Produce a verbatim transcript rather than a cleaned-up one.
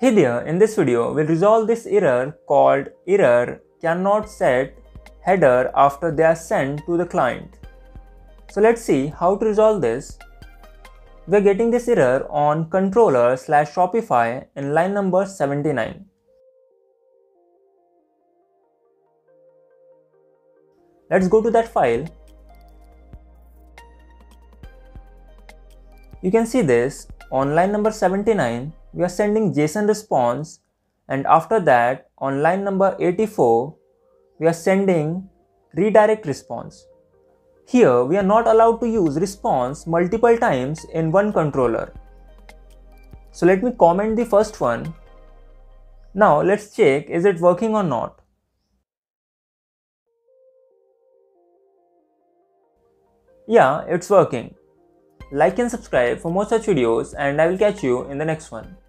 Hey there, in this video, we'll resolve this error called error cannot set header after they are sent to the client. So let's see how to resolve this. We're getting this error on controller slash Shopify in line number seventy-nine. Let's go to that file. You can see this on line number seventy-nine. We are sending JSON response, and after that on line number eighty-four we are sending redirect response. Here we are not allowed to use response multiple times in one controller. So let me comment the first one. Now let's check is it working or not. Yeah, it's working. Like and subscribe for more such videos, and I will catch you in the next one.